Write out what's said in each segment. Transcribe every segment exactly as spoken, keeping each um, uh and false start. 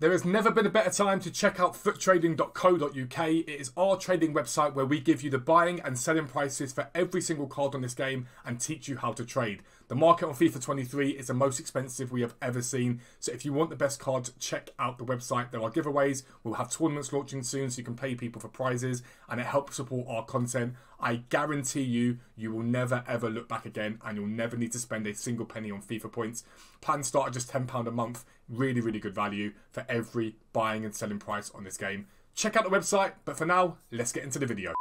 There has never been a better time to check out FUT Trading dot co dot U K. It is our trading website where we give you the buying and selling prices for every single card on this game and teach you how to trade. The market on FIFA twenty-three is the most expensive we have ever seen. So if you want the best cards, check out the website. There are giveaways. We'll have tournaments launching soon so you can pay people for prizes, and it helps support our content. I guarantee you, you will never ever look back again, and you'll never need to spend a single penny on FIFA points. Plans start at just ten pounds a month. Really, really good value for every buying and selling price on this game. Check out the website, but for now, let's get into the video.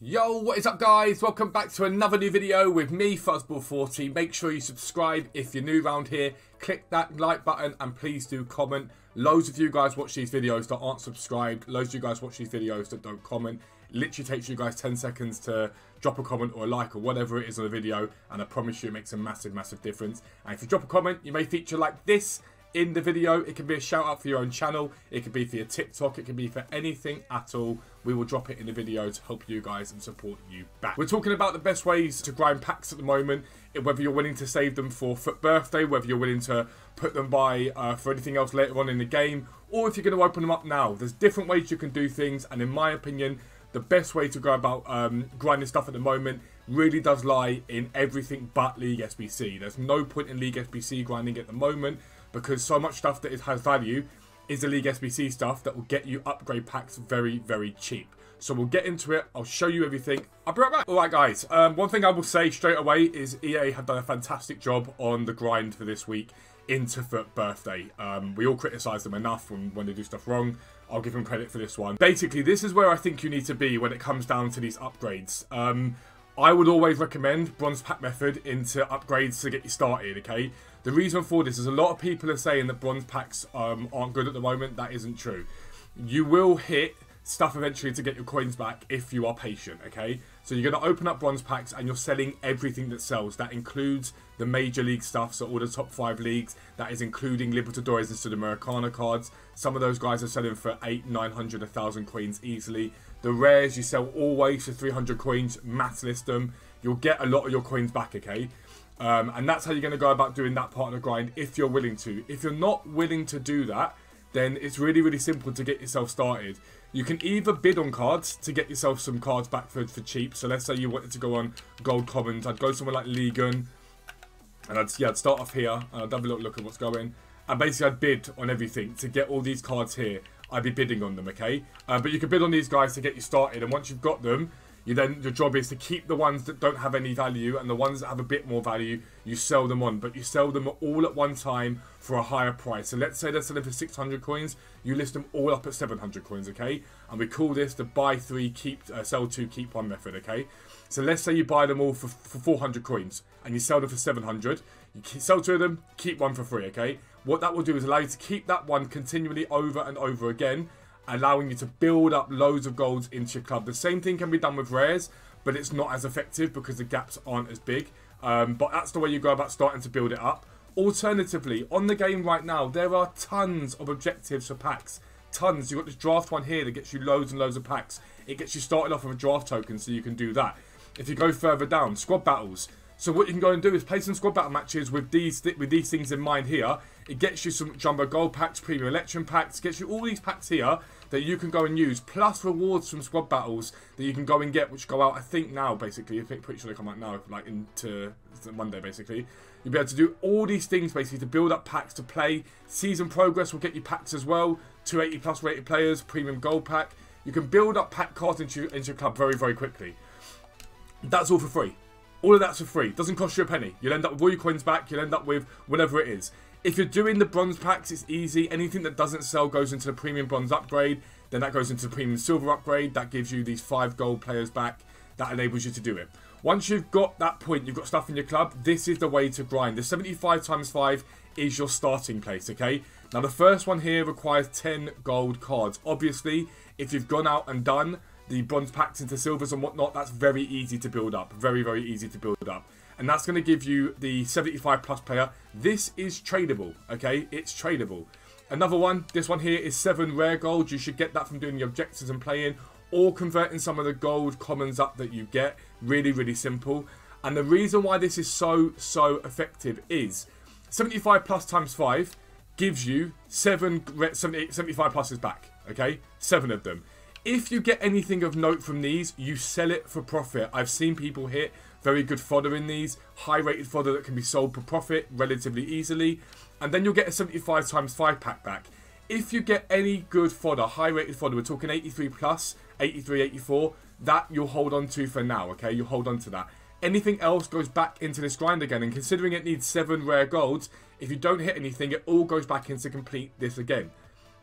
Yo, what is up guys? Welcome back to another new video with me, Fuzzball forty. Make sure you subscribe if you're new around here. Click that like button and please do comment. Loads of you guys watch these videos that aren't subscribed. Loads of you guys watch these videos that don't comment. It literally takes you guys ten seconds to drop a comment or a like or whatever it is on the video, and I promise you it makes a massive, massive difference. And if you drop a comment, you may feature like this in the video. It can be a shout out for your own channel, it could be for your TikTok, it can be for anything at all. We will drop it in the video to help you guys and support you back. We're talking about the best ways to grind packs at the moment, whether you're willing to save them for FUT Birthday, whether you're willing to put them by uh, for anything else later on in the game, or if you're going to open them up now. There's different ways you can do things, and in my opinion, the best way to go about um, grinding stuff at the moment really does lie in everything but League S B C. There's no point in League S B C grinding at the moment, because so much stuff that has value is the League S B C stuff that will get you upgrade packs very, very cheap. So we'll get into it. I'll show you everything. I'll be right back. All right, guys. Um, one thing I will say straight away is E A have done a fantastic job on the grind for this week into FUT Birthday. Um, we all criticise them enough when, when they do stuff wrong. I'll give them credit for this one. Basically, this is where I think you need to be when it comes down to these upgrades. Um, I would always recommend bronze pack method into upgrades to get you started, okay? The reason for this is a lot of people are saying that bronze packs um, aren't good at the moment. That isn't true. You will hit stuff eventually to get your coins back if you are patient, okay? So you're going to open up bronze packs and you're selling everything that sells. That includes the major league stuff, so all the top five leagues. That is including Libertadores and Sudamericana cards. Some of those guys are selling for eight, nine hundred, one thousand coins easily. The rares you sell always for three hundred coins, mass list them. You'll get a lot of your coins back, okay? Um, and that's how you're going to go about doing that part of the grind if you're willing to. If you're not willing to do that, then it's really, really simple to get yourself started. You can either bid on cards to get yourself some cards back for, for cheap. So let's say you wanted to go on gold commons. I'd go somewhere like Liga, and I'd, yeah, I'd start off here, and I'd have a little look at what's going. And basically, I'd bid on everything to get all these cards here. I'd be bidding on them, okay? Uh, but you can bid on these guys to get you started. And once you've got them, you then, your job is to keep the ones that don't have any value, and the ones that have a bit more value, you sell them on. But you sell them all at one time for a higher price. So let's say they're selling for six hundred coins. You list them all up at seven hundred coins, okay? And we call this the buy three, keep uh, sell two, keep one method, okay? So let's say you buy them all for, for four hundred coins, and you sell them for seven hundred. You sell two of them, keep one for free, okay? What that will do is allow you to keep that one continually over and over again, allowing you to build up loads of golds into your club. The same thing can be done with rares, but it's not as effective because the gaps aren't as big. Um, but that's the way you go about starting to build it up. Alternatively, on the game right now, there are tons of objectives for packs. Tons. You've got this draft one here that gets you loads and loads of packs. It gets you started off with a draft token, so you can do that. If you go further down, squad battles. So what you can go and do is play some squad battle matches with these with these things in mind here. It gets you some jumbo gold packs, premium election packs, gets you all these packs here that you can go and use, plus rewards from squad battles that you can go and get, which go out, I think now, basically. I think pretty sure they come out now, like into Monday, basically. You'll be able to do all these things, basically, to build up packs to play. Season progress will get you packs as well. two eighty plus rated players, premium gold pack. You can build up pack cards into, into your club very, very quickly. That's all for free. All of that's for free. Doesn't cost you a penny. You'll end up with all your coins back. You'll end up with whatever it is. If you're doing the bronze packs, it's easy. Anything that doesn't sell goes into the premium bronze upgrade. Then that goes into the premium silver upgrade. That gives you these five gold players back. That enables you to do it. Once you've got that point, you've got stuff in your club, this is the way to grind. The seventy-five times five is your starting place, okay? Now, the first one here requires ten gold cards. Obviously, if you've gone out and done the bronze packs into silvers and whatnot, that's very easy to build up. Very, very easy to build up. And that's going to give you the seventy-five plus player. This is tradable, okay? It's tradable. Another one, this one here is seven rare gold. You should get that from doing the objectives and playing, or converting some of the gold commons up that you get. Really, really simple. And the reason why this is so, so effective is seventy-five plus times five gives you seven, seventy, seventy-five pluses back, okay? Seven of them. If you get anything of note from these, you sell it for profit. I've seen people hit very good fodder in these, high-rated fodder that can be sold for profit relatively easily, and then you'll get a seventy-five times five pack back. If you get any good fodder, high-rated fodder, we're talking eighty-three plus, eighty-three, eighty-four, that you'll hold on to for now, okay? You'll hold on to that. Anything else goes back into this grind again, and considering it needs seven rare golds, if you don't hit anything, it all goes back in to complete this again.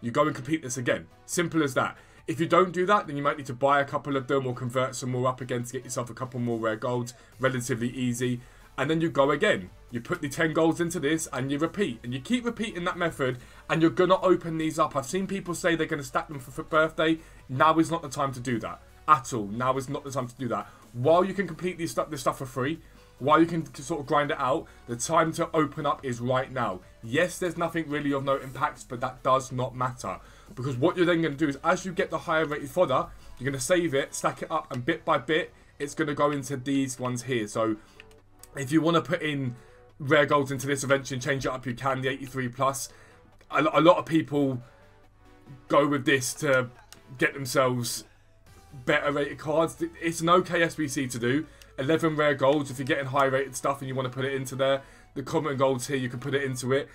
You go and complete this again. Simple as that. If you don't do that, then you might need to buy a couple of them or convert some more up again to get yourself a couple more rare golds, relatively easy. And then you go again. You put the ten golds into this and you repeat. And you keep repeating that method and you're going to open these up. I've seen people say they're going to stack them for, for birthday. Now is not the time to do that at all. Now is not the time to do that. While you can complete these st this stuff for free, while you can sort of grind it out, the time to open up is right now. Yes, there's nothing really of note in packs, but that does not matter. Because what you're then going to do is, as you get the higher rated fodder, you're going to save it, stack it up, and bit by bit, it's going to go into these ones here. So, if you want to put in rare golds into this eventually and change it up, you can, the eighty-three plus. A, a lot of people go with this to get themselves better rated cards. It's an okay S B C to do. eleven rare golds if you're getting high rated stuff and you want to put it into there. The common golds here, you can put it into it.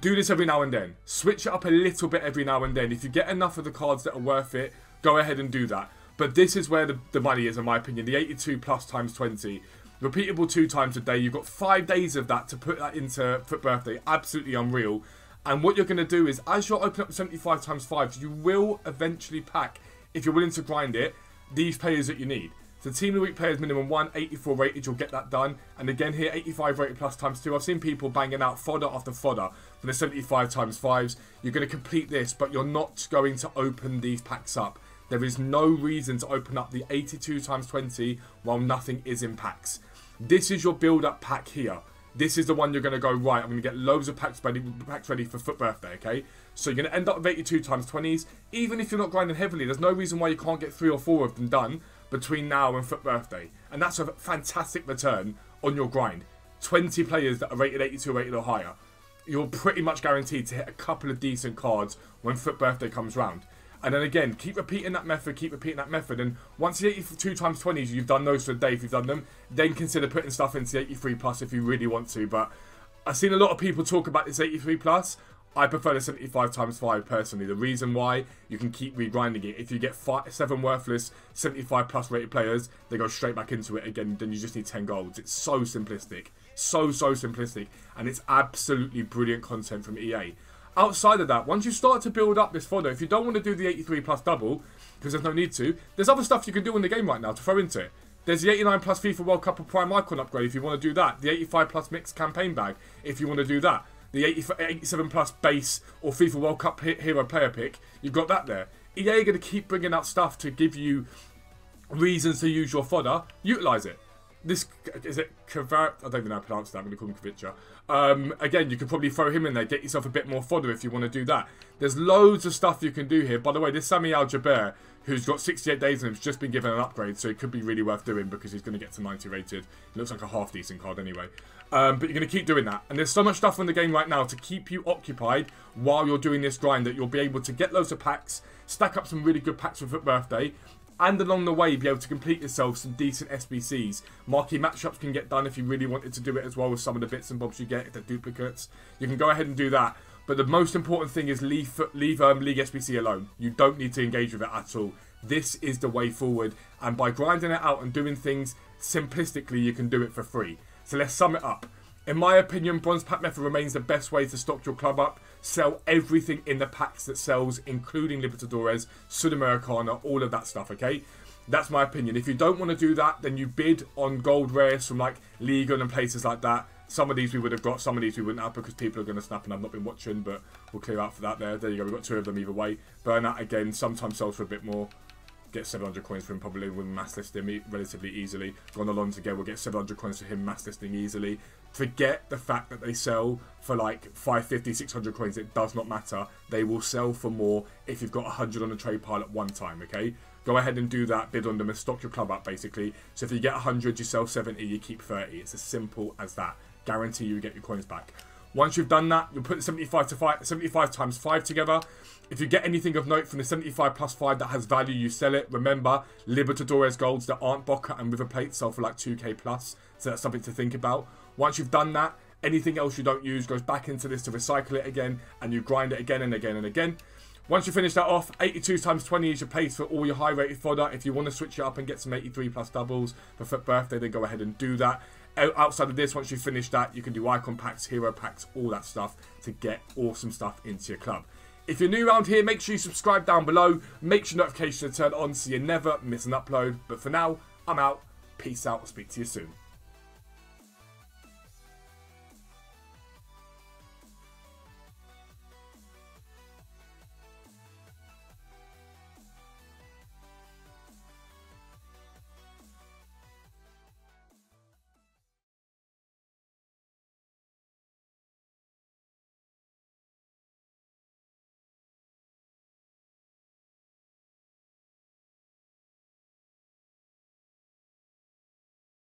Do this every now and then. Switch it up a little bit every now and then. If you get enough of the cards that are worth it, go ahead and do that. But this is where the, the money is, in my opinion. The eighty-two plus times twenty. Repeatable two times a day. You've got five days of that to put that into F U T Birthday. Absolutely unreal. And what you're going to do is, as you're opening up seventy-five times five, you will eventually pack, if you're willing to grind it, these players that you need. So team of the week players, minimum one, eighty-four rated, you'll get that done. And again here, eighty-five rated plus times two. I've seen people banging out fodder after fodder for the seventy-five times fives. You're going to complete this, but you're not going to open these packs up. There is no reason to open up the eighty-two times twenty while nothing is in packs. This is your build-up pack here. This is the one you're going to go, right, I'm going to get loads of packs ready, packs ready for F U T Birthday, okay? So you're going to end up with eighty-two times twenties. Even if you're not grinding heavily, there's no reason why you can't get three or four of them done between now and F U T Birthday. And that's a fantastic return on your grind. twenty players that are rated eighty-two, rated or higher. You're pretty much guaranteed to hit a couple of decent cards when F U T Birthday comes round. And then again, keep repeating that method, keep repeating that method. And once the eighty-two times twenties, you've done those for a day if you've done them, then consider putting stuff into the eighty-three plus if you really want to. But I've seen a lot of people talk about this eighty-three plus. I prefer the seventy-five times five personally. The reason why, you can keep regrinding it. If you get five, seven worthless seventy-five plus rated players, they go straight back into it again. Then you just need ten golds. It's so simplistic. So, so simplistic. And it's absolutely brilliant content from E A. Outside of that, once you start to build up this fodder, if you don't want to do the eighty-three plus double, because there's no need to, there's other stuff you can do in the game right now to throw into it. There's the eighty-nine plus FIFA World Cup or Prime Icon upgrade if you want to do that. The eighty-five plus mixed campaign bag if you want to do that. The eighty-seven plus base or FIFA World Cup hero player pick, you've got that there. E A are going to keep bringing out stuff to give you reasons to use your fodder. Utilise it. This, is it Kavitcher? I don't even know how to pronounce that. I'm going to call him Kavitcher. Um, again, you could probably throw him in there. Get yourself a bit more fodder if you want to do that. There's loads of stuff you can do here. By the way, this Samuel Jaber, who's got sixty-eight days and has just been given an upgrade, so it could be really worth doing because he's going to get to ninety rated. He looks like a half-decent card anyway. Um, but you're going to keep doing that. And there's so much stuff in the game right now to keep you occupied while you're doing this grind that you'll be able to get loads of packs, stack up some really good packs for F U T Birthday, and along the way be able to complete yourself some decent S B Cs. Marquee matchups can get done if you really wanted to do it as well with some of the bits and bobs you get, if they're duplicates. You can go ahead and do that. But the most important thing is leave, leave um, League S B C alone. You don't need to engage with it at all. This is the way forward. And by grinding it out and doing things simplistically, you can do it for free. So let's sum it up. In my opinion, bronze pack method remains the best way to stock your club up. Sell everything in the packs that sells, including Libertadores, Sudamericana, all of that stuff, okay? That's my opinion. If you don't want to do that, then you bid on gold rares from like Liga and places like that. Some of these we would have got, some of these we wouldn't have because people are going to snap and I've not been watching, but we'll clear out for that there. There you go, we've got two of them either way. Burnout again, sometimes sells for a bit more. Get seven hundred coins for him, probably we'll mass list him relatively easily. Gone along again, we'll get seven hundred coins for him mass listing easily. Forget the fact that they sell for like five fifty, six hundred coins. It does not matter. They will sell for more if you've got one hundred on a trade pile at one time, okay? Go ahead and do that, bid on them and stock your club up basically. So if you get one hundred, you sell seventy, you keep thirty. It's as simple as that. Guarantee you get your coins back. Once you've done that, you'll put seventy-five to five, seventy-five times five together. If you get anything of note from the seventy-five plus five that has value, you sell it. Remember, Libertadores golds that aren't Bokka and River Plate sell for like two K plus, so that's something to think about. Once you've done that, anything else you don't use goes back into this to recycle it again, and you grind it again and again and again. Once you finish that off, eighty-two times twenty is your pace for all your high-rated fodder. If you want to switch it up and get some eighty-three plus doubles for F U T Birthday, then go ahead and do that. Outside of this, once you finish that, you can do icon packs, hero packs, all that stuff to get awesome stuff into your club. If you're new around here, make sure you subscribe down below. Make sure notifications are turned on so you never miss an upload. But for now, I'm out. Peace out. I'll speak to you soon.